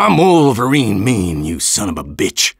I'm Wolverine Mean, you son of a bitch.